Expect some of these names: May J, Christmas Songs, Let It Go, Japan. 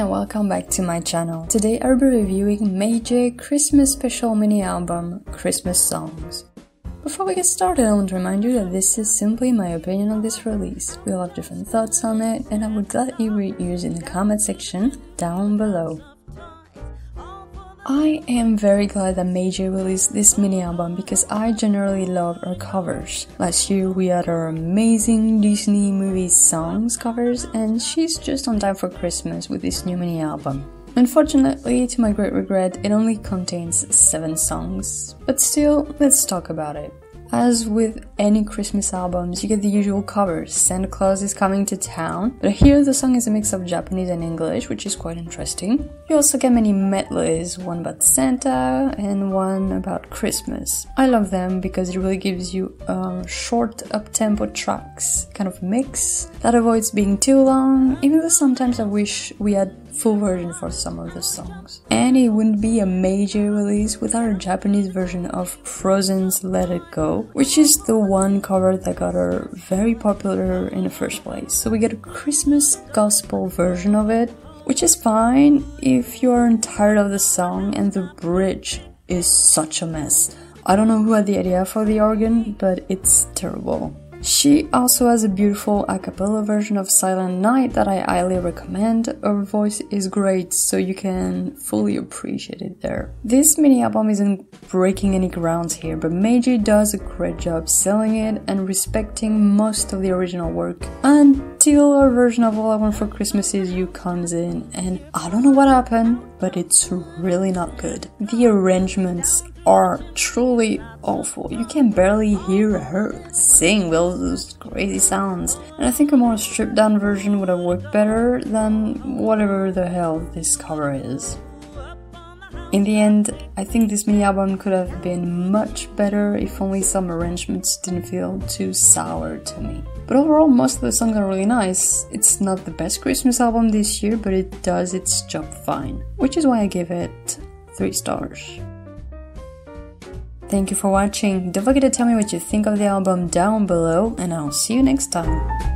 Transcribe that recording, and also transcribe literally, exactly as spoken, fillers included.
and welcome back to my channel. Today I'll be reviewing May J Christmas special mini album, Christmas Songs. Before we get started, I want to remind you that this is simply my opinion on this release. We all have different thoughts on it, and I would gladly read yours in the comment section down below. I am very glad that May J released this mini album because I generally love her covers. Last year we had her amazing Disney movie songs covers, and she's just on time for Christmas with this new mini album. Unfortunately, to my great regret, it only contains seven songs, but still, let's talk about it. As with any Christmas albums, you get the usual covers. Santa Claus is coming to town, but here the song is a mix of Japanese and English, which is quite interesting. You also get many medleys, one about Santa and one about Christmas. I love them because it really gives you um, short up-tempo tracks, kind of mix, that avoids being too long, even though sometimes I wish we had full version for some of the songs. And it wouldn't be a May J release without a Japanese version of Frozen's Let It Go, which is the one cover that got her very popular in the first place. So we get a Christmas gospel version of it, which is fine if you're tired of the song and the bridge is such a mess. I don't know who had the idea for the organ, but it's terrible. She also has a beautiful a cappella version of Silent Night that I highly recommend. Her voice is great, so you can fully appreciate it there. This mini album isn't breaking any grounds here, but May J does a great job selling it and respecting most of the original work until her version of All I Want for Christmas Is You comes in, and I don't know what happened, but it's really not good. The arrangements are truly awful. You can barely hear her sing with all those crazy sounds, and I think a more stripped down version would have worked better than whatever the hell this cover is. In the end, I think this mini album could have been much better if only some arrangements didn't feel too sour to me. But overall, most of the songs are really nice. It's not the best Christmas album this year, but it does its job fine, which is why I give it three stars. Thank you for watching. Don't forget to tell me what you think of the album down below, and I'll see you next time.